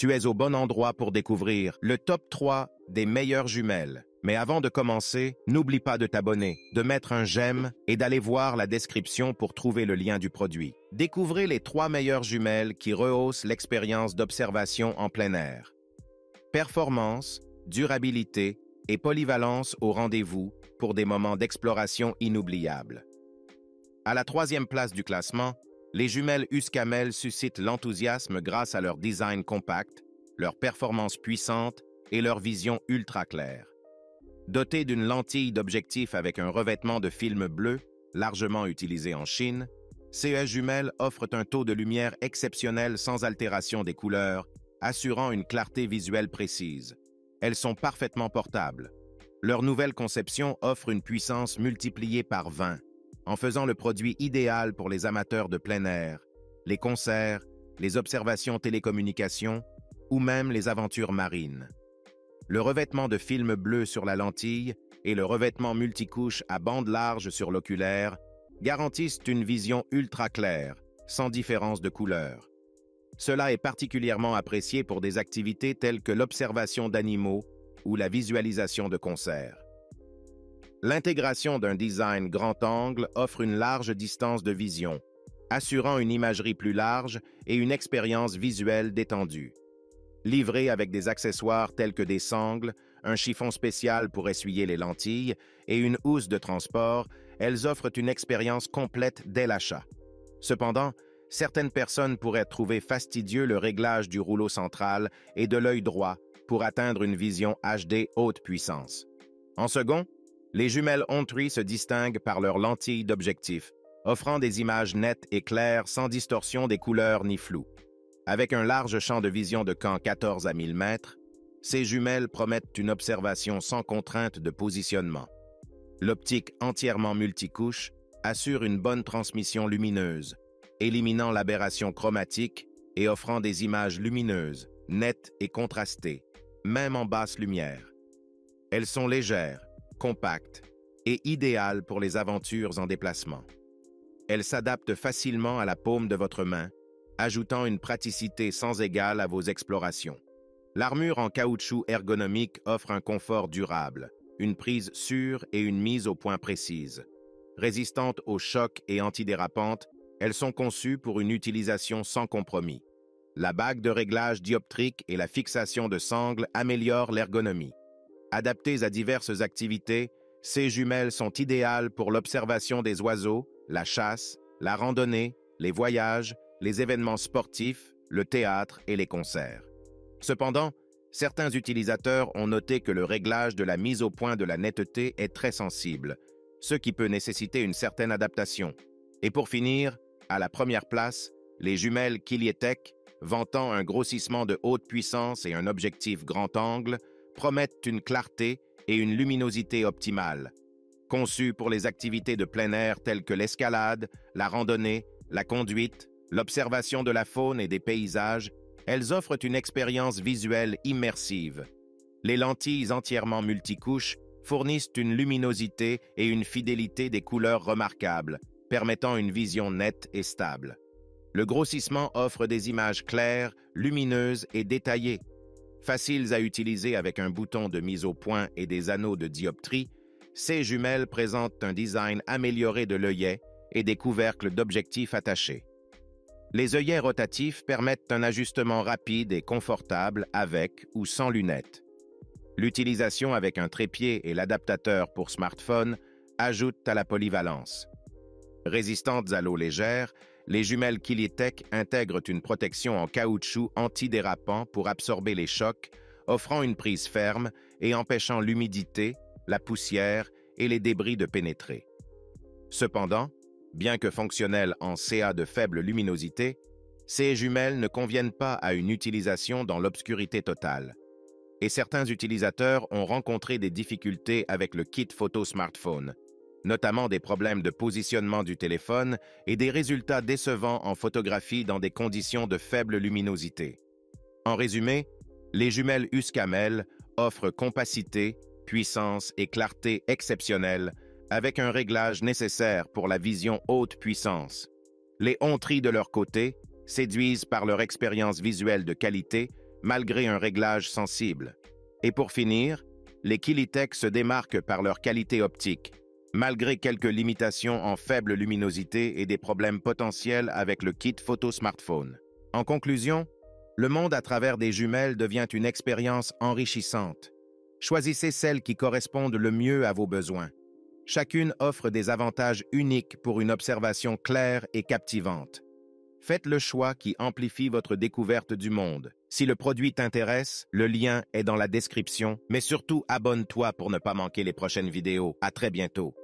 Tu es au bon endroit pour découvrir le top 3 des meilleures jumelles. Mais avant de commencer, n'oublie pas de t'abonner, de mettre un j'aime et d'aller voir la description pour trouver le lien du produit. Découvrez les 3 meilleures jumelles qui rehaussent l'expérience d'observation en plein air. Performance, durabilité et polyvalence au rendez-vous pour des moments d'exploration inoubliables. À la 3e place du classement, les jumelles Uscamel suscitent l'enthousiasme grâce à leur design compact, leur performance puissante et leur vision ultra claire. Dotées d'une lentille d'objectif avec un revêtement de film bleu, largement utilisé en Chine, ces jumelles offrent un taux de lumière exceptionnel sans altération des couleurs, assurant une clarté visuelle précise. Elles sont parfaitement portables. Leur nouvelle conception offre une puissance multipliée par 20, en faisant le produit idéal pour les amateurs de plein air, les concerts, les observations télécommunications ou même les aventures marines. Le revêtement de film bleu sur la lentille et le revêtement multicouche à bande large sur l'oculaire garantissent une vision ultra claire, sans différence de couleur. Cela est particulièrement apprécié pour des activités telles que l'observation d'animaux ou la visualisation de concerts. L'intégration d'un design grand angle offre une large distance de vision, assurant une imagerie plus large et une expérience visuelle détendue. Livrée avec des accessoires tels que des sangles, un chiffon spécial pour essuyer les lentilles et une housse de transport, elles offrent une expérience complète dès l'achat. Cependant, certaines personnes pourraient trouver fastidieux le réglage du rouleau central et de l'œil droit pour atteindre une vision HD haute puissance. En second, les jumelles Hontry se distinguent par leurs lentilles d'objectif, offrant des images nettes et claires sans distorsion des couleurs ni flou. Avec un large champ de vision de camp 14 à 1000 mètres, ces jumelles promettent une observation sans contrainte de positionnement. L'optique entièrement multicouche assure une bonne transmission lumineuse, éliminant l'aberration chromatique et offrant des images lumineuses, nettes et contrastées, même en basse lumière. Elles sont légères, compactes et idéales pour les aventures en déplacement. Elles s'adaptent facilement à la paume de votre main, ajoutant une praticité sans égale à vos explorations. L'armure en caoutchouc ergonomique offre un confort durable, une prise sûre et une mise au point précise. Résistantes aux chocs et antidérapantes, elles sont conçues pour une utilisation sans compromis. La bague de réglage dioptrique et la fixation de sangles améliorent l'ergonomie. Adaptées à diverses activités, ces jumelles sont idéales pour l'observation des oiseaux, la chasse, la randonnée, les voyages, les événements sportifs, le théâtre et les concerts. Cependant, certains utilisateurs ont noté que le réglage de la mise au point de la netteté est très sensible, ce qui peut nécessiter une certaine adaptation. Et pour finir, à la 1re place, les jumelles Kylietech, vantant un grossissement de haute puissance et un objectif grand angle, promettent une clarté et une luminosité optimales. Conçues pour les activités de plein air telles que l'escalade, la randonnée, la conduite, l'observation de la faune et des paysages, elles offrent une expérience visuelle immersive. Les lentilles entièrement multicouches fournissent une luminosité et une fidélité des couleurs remarquables, permettant une vision nette et stable. Le grossissement offre des images claires, lumineuses et détaillées. Faciles à utiliser avec un bouton de mise au point et des anneaux de dioptrie, ces jumelles présentent un design amélioré de l'œillet et des couvercles d'objectifs attachés. Les œillets rotatifs permettent un ajustement rapide et confortable avec ou sans lunettes. L'utilisation avec un trépied et l'adaptateur pour smartphone ajoute à la polyvalence. Résistantes à l'eau légère, les jumelles Kylietech intègrent une protection en caoutchouc antidérapant pour absorber les chocs, offrant une prise ferme et empêchant l'humidité, la poussière et les débris de pénétrer. Cependant, bien que fonctionnelles en CA de faible luminosité, ces jumelles ne conviennent pas à une utilisation dans l'obscurité totale. Et certains utilisateurs ont rencontré des difficultés avec le kit photo smartphone, notamment des problèmes de positionnement du téléphone et des résultats décevants en photographie dans des conditions de faible luminosité. En résumé, les jumelles Uscamel offrent compacité, puissance et clarté exceptionnelles, avec un réglage nécessaire pour la vision haute puissance. Les Hontry de leur côté séduisent par leur expérience visuelle de qualité, malgré un réglage sensible. Et pour finir, les Kylietech se démarquent par leur qualité optique, malgré quelques limitations en faible luminosité et des problèmes potentiels avec le kit photo-smartphone. En conclusion, le monde à travers des jumelles devient une expérience enrichissante. Choisissez celles qui correspondent le mieux à vos besoins. Chacune offre des avantages uniques pour une observation claire et captivante. Faites le choix qui amplifie votre découverte du monde. Si le produit t'intéresse, le lien est dans la description, mais surtout abonne-toi pour ne pas manquer les prochaines vidéos. À très bientôt.